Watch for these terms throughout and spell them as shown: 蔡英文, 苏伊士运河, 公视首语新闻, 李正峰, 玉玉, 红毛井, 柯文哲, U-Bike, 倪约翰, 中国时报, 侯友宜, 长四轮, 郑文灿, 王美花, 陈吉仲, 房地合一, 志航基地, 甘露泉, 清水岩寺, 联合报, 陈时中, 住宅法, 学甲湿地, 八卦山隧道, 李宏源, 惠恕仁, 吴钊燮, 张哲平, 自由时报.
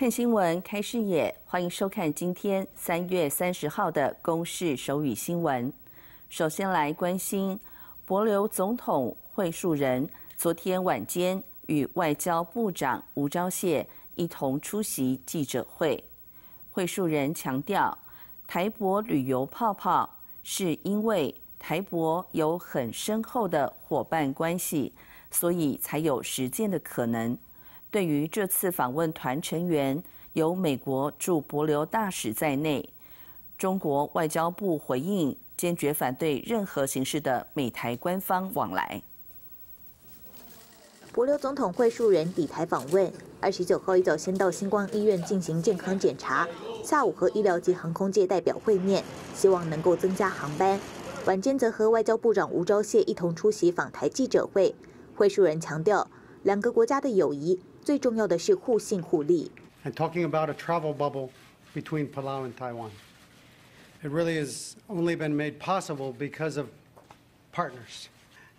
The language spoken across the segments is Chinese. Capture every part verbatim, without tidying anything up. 看新闻，开视野，欢迎收看今天三月三十号的公视首语新闻。首先来关心帛琉总统惠恕仁昨天晚间与外交部长吴钊燮一同出席记者会。惠恕仁强调，台帛旅游泡泡是因为台帛有很深厚的伙伴关系，所以才有实践的可能。对于这次访问团成员有美国驻帛琉大使在内，中国外交部回应坚决反对任何形式的美台官方往来。帛琉总统惠恕仁抵台访问，二十九号一早先到星光医院进行健康检查，下午和医疗及航空界代表会面，希望能够增加航班。晚间则和外交部长吴钊燮一同出席访台记者会。惠恕仁强调，两个国家的友谊最重要的是互信互利。And talking about a travel bubble between Palau and Taiwan, it really has only been made possible because of partners.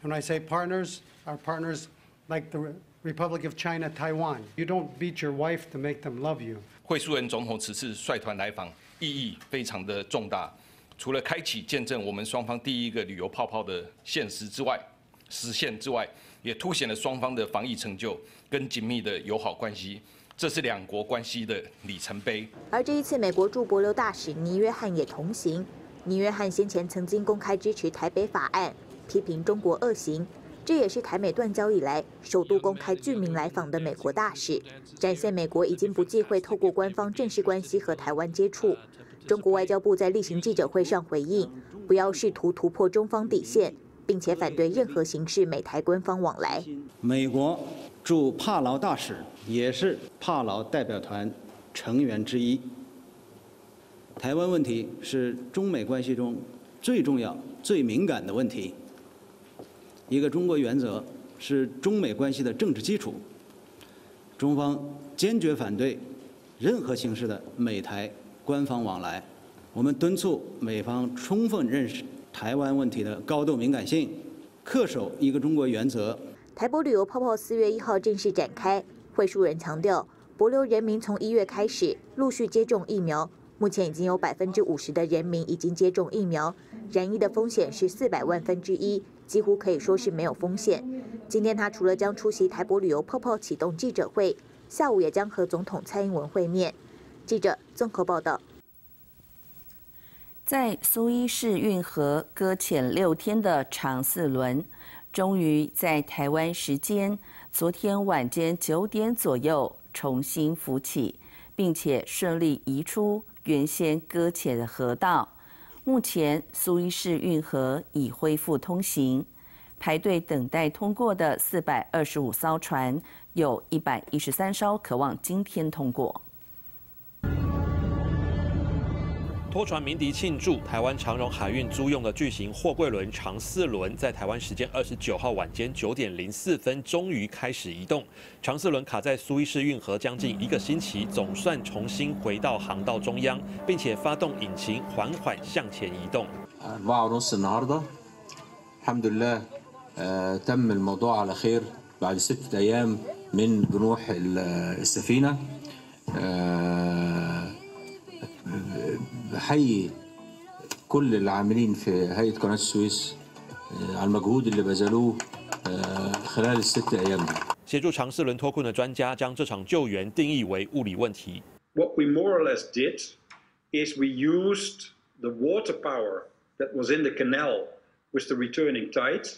When I say partners, our partners like the Republic of China, Taiwan. You don't beat your wife to make them love you. 惠恕仁总统此次率团来访，意义非常的重大。除了开启见证我们双方第一个旅游泡泡的现实之外，实现之外，也凸显了双方的防疫成就跟紧密的友好关系，这是两国关系的里程碑。而这一次，美国驻帛琉大使倪约翰也同行。倪约翰先前曾经公开支持台北法案，批评中国恶行，这也是台美断交以来首度公开具名来访的美国大使，展现美国已经不忌讳透过官方正式关系和台湾接触。中国外交部在例行记者会上回应，不要试图突破中方底线，并且反对任何形式美台官方往来。美国驻帕劳大使也是帕劳代表团成员之一。台湾问题是中美关系中最重要、最敏感的问题。一个中国原则是中美关系的政治基础，中方坚决反对任何形式的美台官方往来，我们敦促美方充分认识台湾问题的高度敏感性，恪守一个中国原则。台帛旅游泡泡四月一号正式展开。惠恕仁强调，帛琉人民从一月开始陆续接种疫苗，目前已经有百分之五十的人民已经接种疫苗，染疫的风险是四百万分之一，几乎可以说是没有风险。今天他除了将出席台帛旅游泡泡启动记者会，下午也将和总统蔡英文会面。记者综合报道，在苏伊士运河搁浅六天的长四轮，终于在台湾时间昨天晚间九点左右重新浮起，并且顺利移出原先搁浅的河道。目前苏伊士运河已恢复通行，排队等待通过的四百二十五艘船，有一百一十三艘可望今天通过。拖船鸣笛庆祝，台湾长荣海运租用的巨型货柜轮长四轮，在台湾时间二十九号晚间九点零四分，终于开始移动。长四轮卡在苏伊士运河将近一个星期，总算重新回到航道中央，并且发动引擎，缓缓向前移动。بحيي كل العاملين في هيئة قناة السويس على المجهود اللي بذلوه خلال الست أيام. 协助长四轮脱困的专家将这场救援定义为物理问题。What we more or less did is we used the water power that was in the canal with the returning tide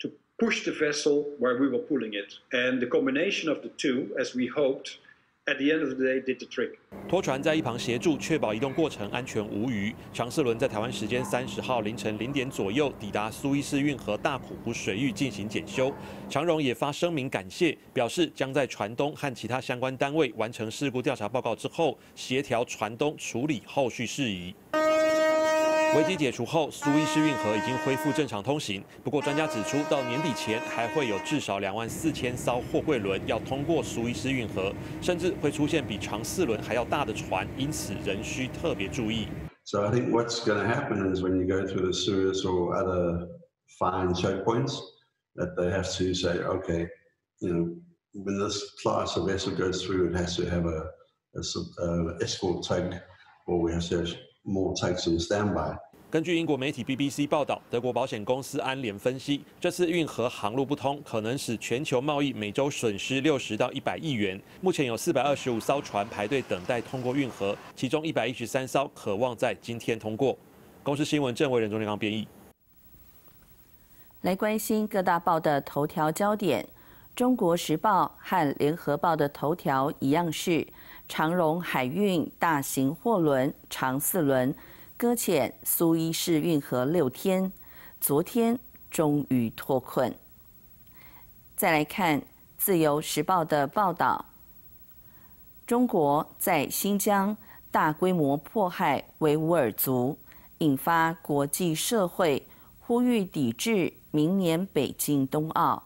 to push the vessel where we were pulling it, and the combination of the two, as we hoped.At the end of the day, did the trick. 拖船在一旁协助，确保移动过程安全无虞。长四轮在台湾时间三十号凌晨零点左右抵达苏伊士运河大埔湖水域进行检修。长荣也发声明感谢，表示将在船东和其他相关单位完成事故调查报告之后，协调船东处理后续事宜。危机解除后，苏伊士运河已经恢复正常通行。不过，专家指出，到年底前还会有至少两万四千艘货柜轮要通过苏伊士运河，甚至会出现比长四轮还要大的船，因此仍需特别注意。So I think what's going to happen is when you go through the Suez or other fine checkpoints, that they have to say, okay, you know, when this class of vessel goes through, it has to have a 呃 escort tank or we have to have more tanks on standby。 根据英国媒体 B B C 报道，德国保险公司安联分析，这次运河航路不通可能使全球贸易每周损失六十到一百亿元。目前有四百二十五艘船排队等待通过运河，其中一百一十三艘可望在今天通过。公视新闻郑维仁、钟连刚编译。来关心各大报的头条焦点，《中国时报》和《联合报》的头条一样是长荣海运大型货轮长四轮 搁浅苏伊士运河六天，昨天终于脱困。再来看《自由时报》的报道，中国在新疆大规模迫害维吾尔族，引发国际社会呼吁抵制明年北京冬奥。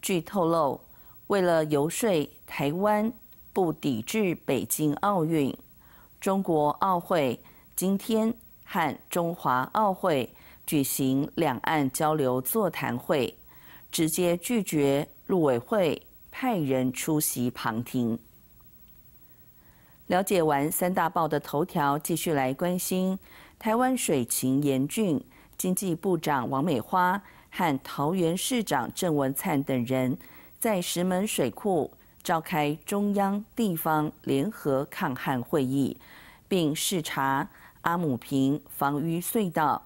据透露，为了游说台湾不抵制北京奥运，中国奥会 今天和中华奥会举行两岸交流座谈会，直接拒绝陆委会派人出席旁听。了解完三大报的头条，继续来关心台湾水情严峻，经济部长王美花和桃园市长郑文灿等人在石门水库召开中央地方联合抗旱会议，并视察 阿姆坪防淤隧道，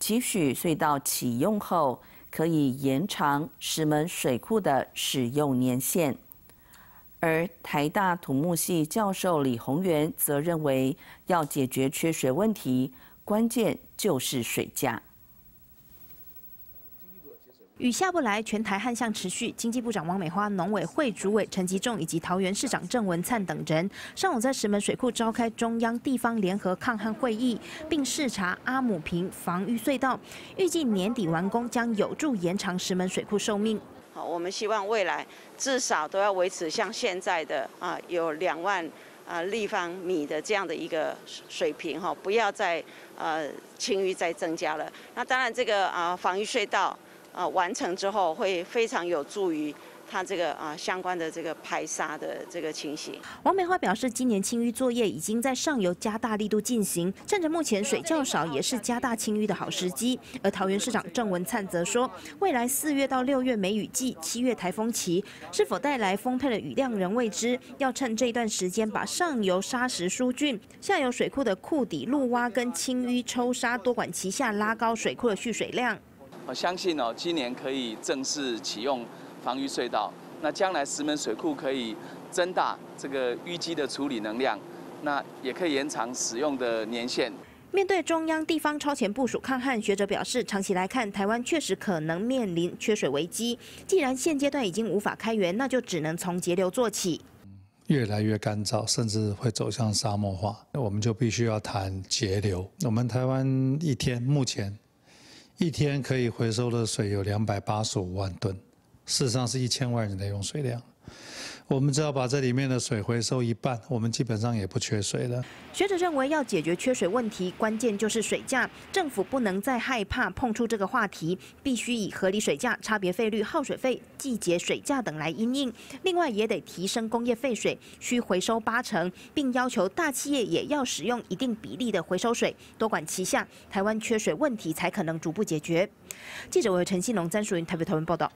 期许隧道启用后可以延长石门水库的使用年限。而台大土木系教授李宏源则认为，要解决缺水问题，关键就是水价。 雨下不来，全台旱象持续。经济部长王美花、农委会主委陈吉仲以及桃园市长郑文灿等人，上午在石门水库召开中央地方联合抗旱会议，并视察阿姆坪防淤隧道，预计年底完工，将有助延长石门水库寿命。好，我们希望未来至少都要维持像现在的啊，有两万啊立方米的这样的一个水平哈，不要再呃轻淤再增加了。那当然，这个啊防淤隧道 啊，完成之后会非常有助于它这个啊相关的这个排沙的这个情形。王美花表示，今年清淤作业已经在上游加大力度进行，趁着目前水较少，也是加大清淤的好时机。而桃园市长郑文灿则说，未来四月到六月梅雨季，七月台风期，是否带来丰沛的雨量仍未知，要趁这段时间把上游沙石疏浚，下游水库的库底路挖跟清淤抽沙多管齐下，拉高水库的蓄水量。 我相信哦，今年可以正式启用防淤隧道。那将来石门水库可以增大这个淤积的处理能量，那也可以延长使用的年限。 面对中央地方超前部署抗旱，学者表示，长期来看，台湾确实可能面临缺水危机。既然现阶段已经无法开源，那就只能从节流做起。越来越干燥，甚至会走向沙漠化，那我们就必须要谈节流。我们台湾一天目前 一天可以回收的水有两百八十五万吨，事实上是一千万人的用水量。我们只要把这里面的水回收一半，我们基本上也不缺水了。学者认为，要解决缺水问题，关键就是水价。政府不能再害怕碰触这个话题，必须以合理水价、差别费率、耗水费、季节水价等来因应。另外，也得提升工业废水，需回收八成，并要求大企业也要使用一定比例的回收水，多管齐下，台湾缺水问题才可能逐步解决。记者为陈信龙、詹淑云台北台湾报道。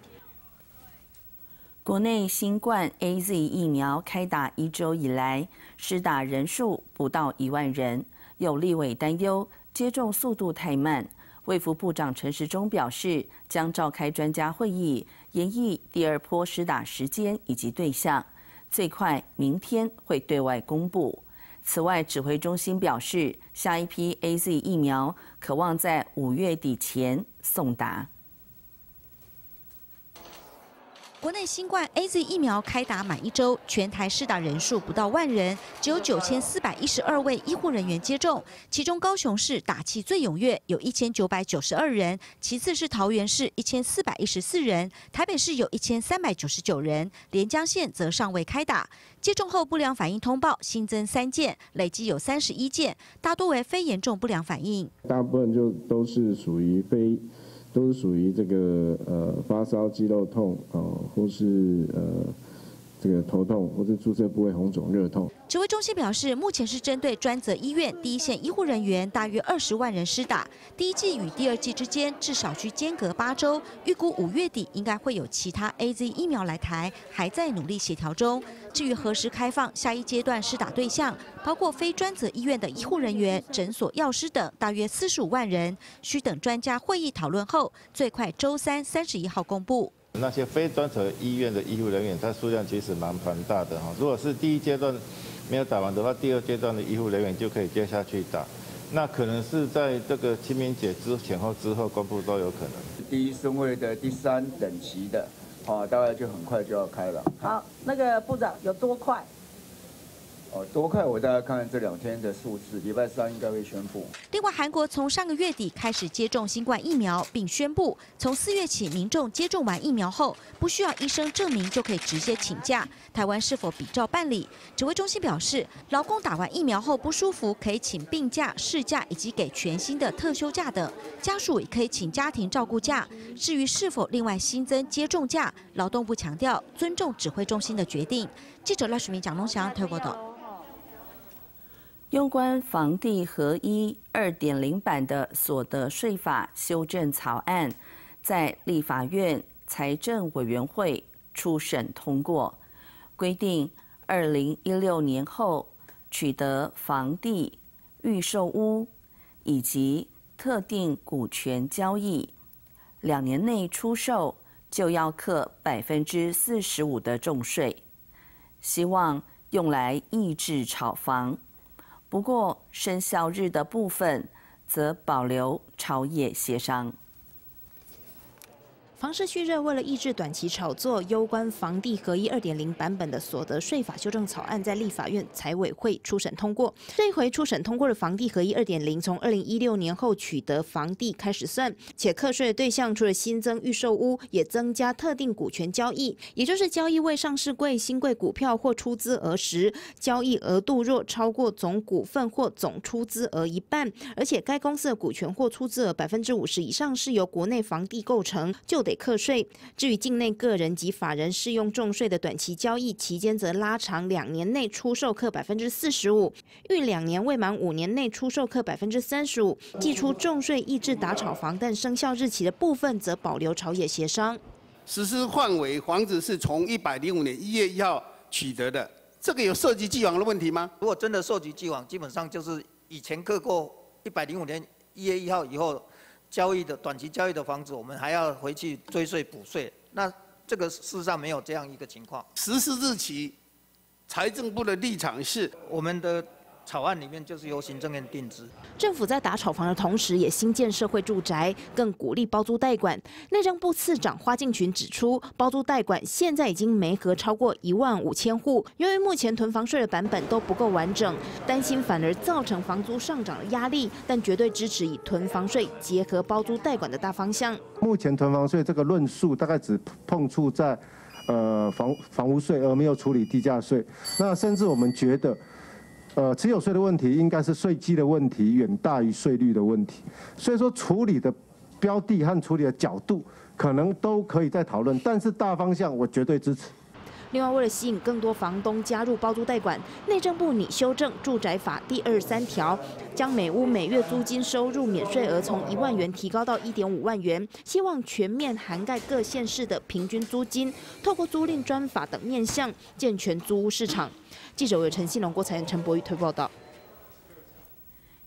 国内新冠 A Z 疫苗开打一周以来，施打人数不到一万人。有立委担忧接种速度太慢，卫福部长陈时中表示，将召开专家会议，研议第二波施打时间以及对象，最快明天会对外公布。此外，指挥中心表示，下一批 A Z 疫苗可望在五月底前送达。 国内新冠 A Z 疫苗开打满一周，全台施打人数不到万人，只有九千四百一十二位医护人员接种，其中高雄市打气最踊跃，有一千九百九十二人；其次是桃园市一千四百一十四人，台北市有一千三百九十九人，连江县则尚未开打。接种后不良反应通报新增三件，累计有三十一件，大多为非严重不良反应，大部分就都是属于非。 都是属于这个呃发烧、肌肉痛哦、呃，或是呃这个头痛，或是注射部位红肿热痛。指挥中心表示，目前是针对专责医院第一线医护人员大约二十万人施打，第一剂与第二剂之间至少需间隔八周。预估五月底应该会有其他 A Z 疫苗来台，还在努力协调中。至于何时开放下一阶段施打对象，包括非专责医院的医护人员、诊所药师等，大约四十五万人，需等专家会议讨论后，最快周三三十一号公布。 那些非专责医院的医护人员，它数量其实蛮庞大的哈。如果是第一阶段没有打完的话，第二阶段的医护人员就可以接下去打。那可能是在这个清明节之前后之后公布都有可能。第一顺位的第三等级的，哦，大概就很快就要开了。好，那个部长有多快？哦，多快？我大概看看这两天的数字，礼拜三应该会宣布。另外，韩国从上个月底开始接种新冠疫苗，并宣布从四月起，民众接种完疫苗后，不需要医生证明就可以直接请假。台湾是否比照办理？指挥中心表示，劳工打完疫苗后不舒服，可以请病假、事假以及给全薪的特休假等，家属也可以请家庭照顾假。至于是否另外新增接种假，劳动部强调尊重指挥中心的决定。记者赖淑明、蒋东祥台报道。 有关房地合一 二点零 版的所得税法修正草案，在立法院财政委员会初审通过，规定二零一六年后取得房地、预售屋以及特定股权交易，两年内出售就要课百分之四十五的重税，希望用来抑制炒房。 不过，生效日的部分则保留朝野协商。房市蓄热，为了抑制短期炒作，攸关房地合一 二点零 版本的所得税法修正草案，在立法院财委会初审通过。这一回初审通过的房地合一 二点零， 从二零一六年后取得房地开始算，且课税的对象除了新增预售屋，也增加特定股权交易，也就是交易未上市柜、新柜股票或出资额时，交易额度若超过总股份或总出资额一半，而且该公司的股权或出资额百分之五十以上是由国内房地构成，就 得课税。至于境内个人及法人适用重税的短期交易期间，则拉长两年内出售课百分之四十五，逾两年未满五年内出售课百分之三十五。寄出重税抑制打炒房，但生效日期的部分则保留朝野协商。实施范围，房子是从一百零五年一月一号取得的，这个有涉及既往的问题吗？如果真的涉及既往，基本上就是以前课过一百零五年一月一号以后 交易的短期交易的房子，我们还要回去追税补税。那这个事实上没有这样一个情况。实施日期，财政部的立场是我们的 草案里面就是由行政院定制。政府在打炒房的同时，也新建社会住宅，更鼓励包租代管。内政部次长花敬群指出，包租代管现在已经没合超过一万五千户，由于目前囤房税的版本都不够完整，担心反而造成房租上涨的压力，但绝对支持以囤房税结合包租代管的大方向。目前囤房税这个论述大概只碰触在呃房房屋税，而没有处理地价税。那甚至我们觉得， 呃，持有税的问题应该是税基的问题，远大于税率的问题。所以说，处理的标的和处理的角度可能都可以再讨论，但是大方向我绝对支持。另外，为了吸引更多房东加入包租代管，内政部拟修正《住宅法》第二十三条，将每屋每月租金收入免税额从一万元提高到一点五万元，希望全面涵盖各县市的平均租金，透过租赁专法等面向，健全租屋市场。 记者有陈信龙、郭彩燕、陈博宇推报道。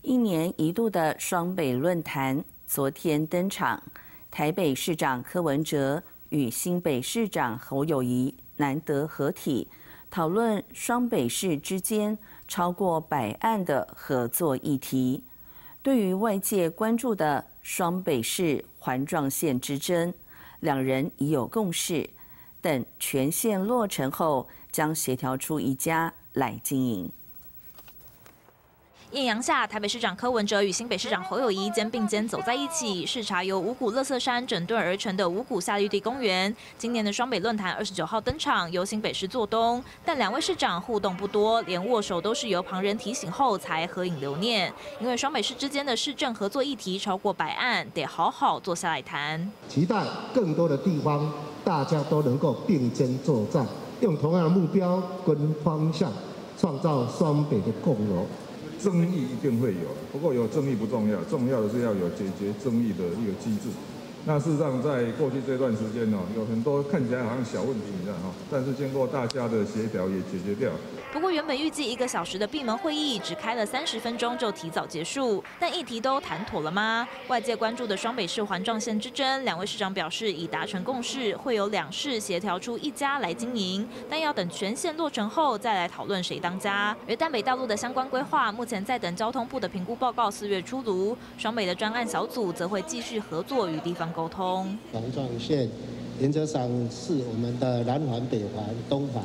一年一度的双北论坛昨天登场，台北市长柯文哲与新北市长侯友宜难得合体，讨论双北市之间超过百案的合作议题。对于外界关注的双北市环状线之争，两人已有共识，等全线落成后， 将协调出一家来经营。艳阳下，台北市长柯文哲与新北市长侯友宜肩并肩走在一起，视察由五股垃圾山整顿而成的五股夏绿地公园。今年的双北论坛二十九号登场，由新北市做东，但两位市长互动不多，连握手都是由旁人提醒后才合影留念。因为双北市之间的市政合作议题超过百案，得好好坐下来谈。期待更多的地方，大家都能够并肩作战。用同样的目标跟方向，创造双北的共荣。争议一定会有，不过有争议不重要，重要的是要有解决争议的一个机制。那事实上，在过去这段时间呢，有很多看起来好像小问题一样哈，但是经过大家的协调也解决掉。 不过，原本预计一个小时的闭门会议，只开了三十分钟就提早结束。但议题都谈妥了吗？外界关注的双北市环状线之争，两位市长表示已达成共识，会有两市协调出一家来经营，但要等全线落成后再来讨论谁当家。而淡北道路的相关规划，目前在等交通部的评估报告四月出炉。双北的专案小组则会继续合作与地方沟通。环状线原则上是我们的南环、北环、东环。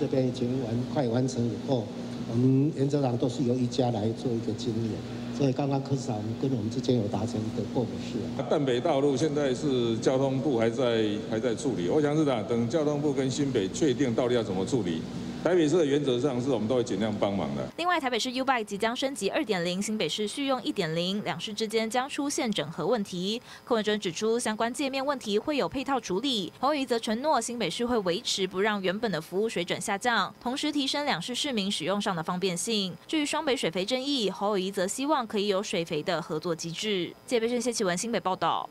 这边已经完快完成以后，我们原则上都是由一家来做一个经营，所以刚刚柯市长跟我们之间有达成一个共识。淡北道路现在是交通部还在还在处理，我想是的，等交通部跟新北确定到底要怎么处理。 台北市的原则上是我们都会尽量帮忙的。另外，台北市 U-Bike 即将升级 二点零， 新北市续用 一点零， 两市之间将出现整合问题。柯文哲指出，相关界面问题会有配套处理。侯友宜则承诺，新北市会维持不让原本的服务水准下降，同时提升两市市民使用上的方便性。至于双北水肥争议，侯友宜则希望可以有水肥的合作机制。谢培训、谢启文，新北报道。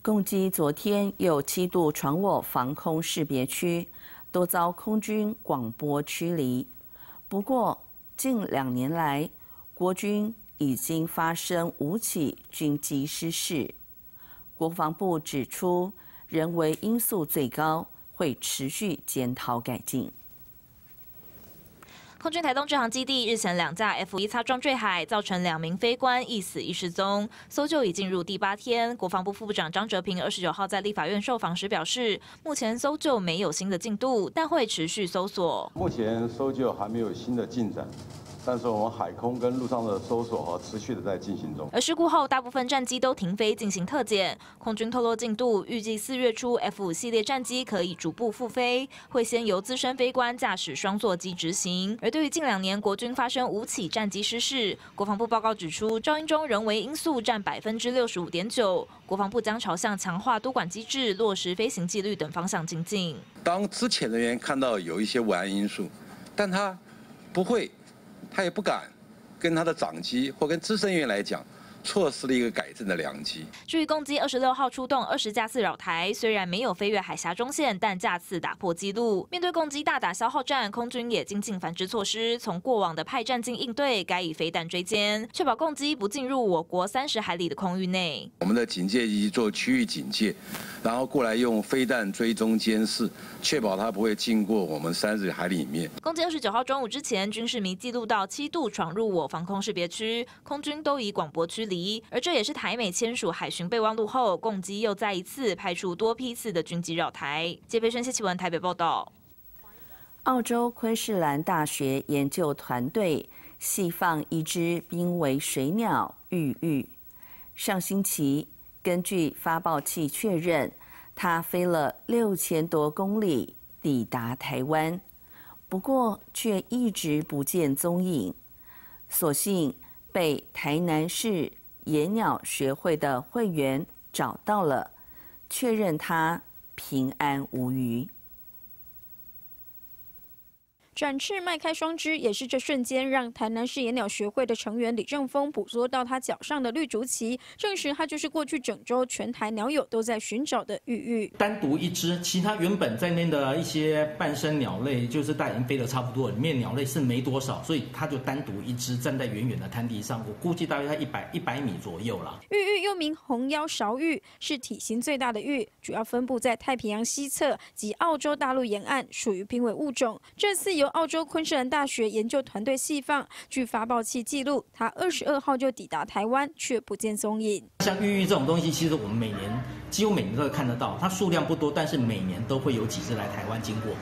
共机昨天有七度船坞防空识别区。 多遭空军广播驱离。不过，近两年来，国军已经发生五起军机失事。国防部指出，人为因素最高，会持续检讨改进。 空军台东志航基地日前两架 F 一 擦撞坠海，造成两名飞官一死一失踪，搜救已进入第八天。国防部副部长张哲平二十九号在立法院受访时表示，目前搜救没有新的进度，但会持续搜索。目前搜救还没有新的进展。 但是我们海空跟陆上的搜索和持续的在进行中。而事故后，大部分战机都停飞进行特检。空军透露进度，预计四月初 F 五 系列战机可以逐步复飞，会先由资深飞官驾驶双座机执行。而对于近两年国军发生五起战机失事，国防部报告指出，肇因中人为因素占百分之六十五点九。国防部将朝向强化督管机制、落实飞行纪律等方向精进。当之前人员看到有一些外来因素，但他不会。 他也不敢跟他的长机或跟资深人员来讲，错失了一个改正的良机。至于共机二十六号出动二十架次扰台，虽然没有飞越海峡中线，但架次打破纪录。面对共机大打消耗战，空军也精进反制措施，从过往的派战机应对，改以飞弹追歼，确保共机不进入我国三十海里的空域内。我们的警戒仪做区域警戒，然后过来用飞弹追踪监视。 确保它不会经过我们三十海里面。共机二十九号中午之前，军事迷记录到七度闯入我防空识别区，空军都以广播驱离。而这也是台美签署海巡备忘录后，共机又再一次派出多批次的军机绕台。谢培生、谢启文台北报道。澳洲昆士兰大学研究团队细放一只濒危水鸟玉玉，上星期根据发报器确认。 它飞了六千多公里，抵达台湾，不过却一直不见踪影。所幸被台南市野鸟学会的会员找到了，确认它平安无虞。 展翅迈开双肢，也是这瞬间让台南市野鸟学会的成员李正峰捕捉到他脚上的绿竹旗，证实他就是过去整周全台鸟友都在寻找的玉玉。单独一只，其他原本在内的一些伴生鸟类，就是大人飞得差不多，里面鸟类是没多少，所以他就单独一只站在远远的滩地上，我估计大约在一百一百米左右啦。玉玉又名红腰勺玉，是体型最大的玉，主要分布在太平洋西侧及澳洲大陆沿岸，属于濒危物种。这次由 澳洲昆士兰大学研究团队细放，据发报器记录，它二十二号就抵达台湾，却不见踪影。像玉玉这种东西，其实我们每年几乎每年都会看得到，它数量不多，但是每年都会有几只来台湾经过，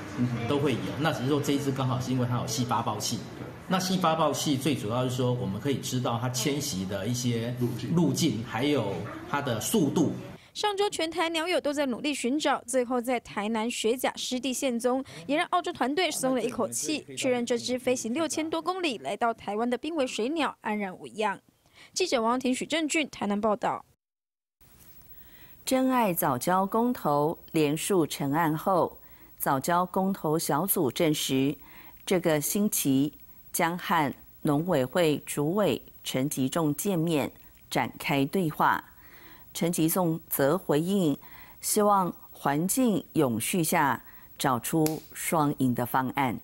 都会有。那只是说这一只刚好是因为它有细发报器。 那细发报器最主要是说，我们可以知道它迁徙的一些路径，还有它的速度。 上周，全台鸟友都在努力寻找，最后在台南学甲湿地现踪，也让澳洲团队松了一口气，确认这只飞行六千多公里来到台湾的濒危水鸟安然无恙。记者王庭、许正俊台南报道。珍爱藻礁公投连署成案后，早教公投小组证实，这个星期将和农委会主委陈吉仲见面，展开对话。陈吉仲则回应，希望环境永续下找出双赢的方案。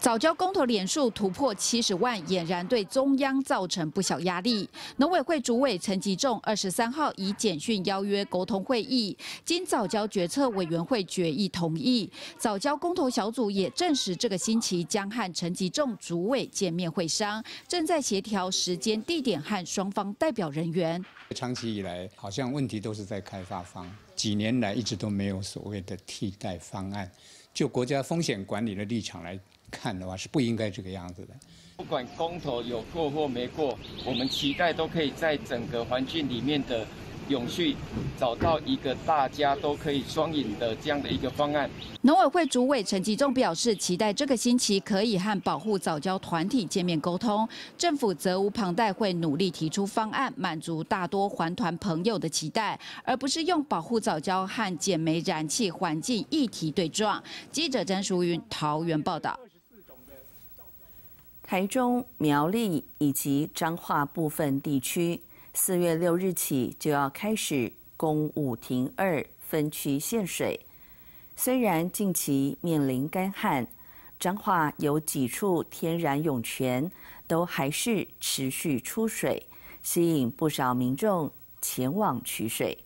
早教公投连署突破七十万，俨然对中央造成不小压力。农委会主委陈吉仲二十三号以简讯邀约沟通会议，经早教决策委员会决议同意。早教公投小组也证实，这个星期将和陈吉仲主委见面会商，正在协调时间、地点和双方代表人员。长期以来，好像问题都是在开发方，几年来一直都没有所谓的替代方案。就国家风险管理的立场来 看的话是不应该这个样子的。不管公投有过或没过，我们期待都可以在整个环境里面的永续，找到一个大家都可以双赢的这样的一个方案。农委会主委陈吉仲表示，期待这个星期可以和保护藻礁团体见面沟通。政府责无旁贷，会努力提出方案，满足大多环团朋友的期待，而不是用保护藻礁和减煤燃气环境议题对撞。记者詹淑云桃园报道。 台中、苗栗以及彰化部分地区，四月六日起就要开始公五停二分区限水。虽然近期面临干旱，彰化有几处天然涌泉都还是持续出水，吸引不少民众前往取水。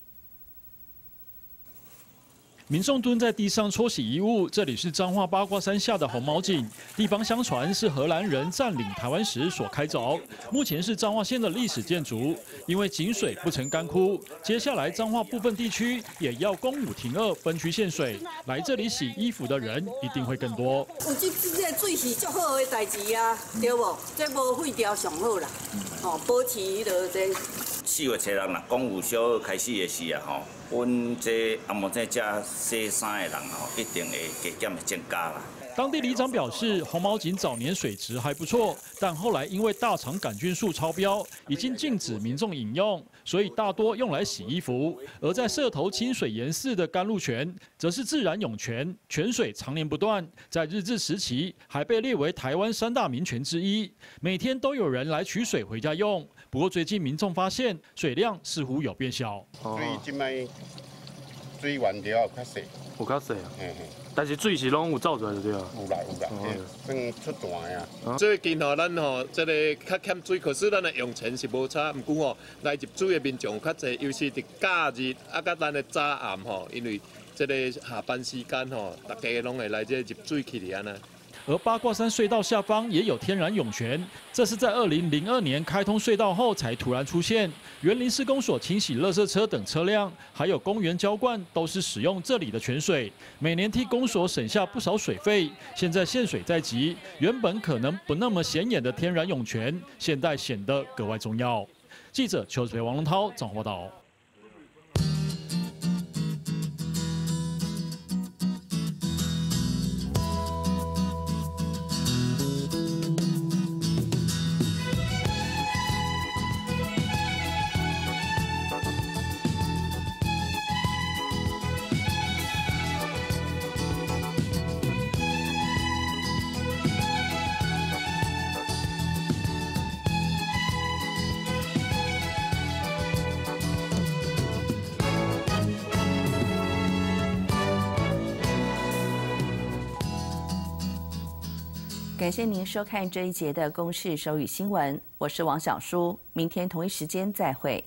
民众蹲在地上搓洗衣物，这里是彰化八卦山下的红毛井，地方相传是荷兰人占领台湾时所开凿，目前是彰化县的历史建筑。因为井水不曾干枯，接下来彰化部分地区也要公五停二分区限水，来这里洗衣服的人一定会更多。有这这水是足好的代志啊，对无？这无废掉上好啦，哦，保持着这。四月七日啦，公五小二开始的时啊，吼。 阮这阿毛在家洗衫的人哦，一定会加减增加啦。当地里长表示，红毛井早年水质还不错，但后来因为大肠杆菌数超标，已经禁止民众饮用，所以大多用来洗衣服。而在社头清水岩寺的甘露泉，则是自然涌泉，泉水常年不断，在日治时期还被列为台湾三大名泉之一，每天都有人来取水回家用。 不过最近民众发现水量似乎有变小，水即摆水源了较细，有较细啊，但是水是拢有造出来就对啊，有啦有啦，算出大呀。最近吼，咱吼即个较欠水，可是咱的用钱是无差，唔过吼来入水的民众较侪，尤其是假日啊，甲咱的早暗吼，因为即个下班时间吼，大家拢会来即入水去哩安呐。 而八卦山隧道下方也有天然涌泉，这是在二零零二年开通隧道后才突然出现。园林施工所清洗垃圾车等车辆，还有公园浇灌，都是使用这里的泉水，每年替公所省下不少水费。现在限水在即，原本可能不那么显眼的天然涌泉，现在显得格外重要。记者邱志培、王龙涛，彰化报道。 感谢您收看这一节的《公视首语新闻》，我是王小舒，明天同一时间再会。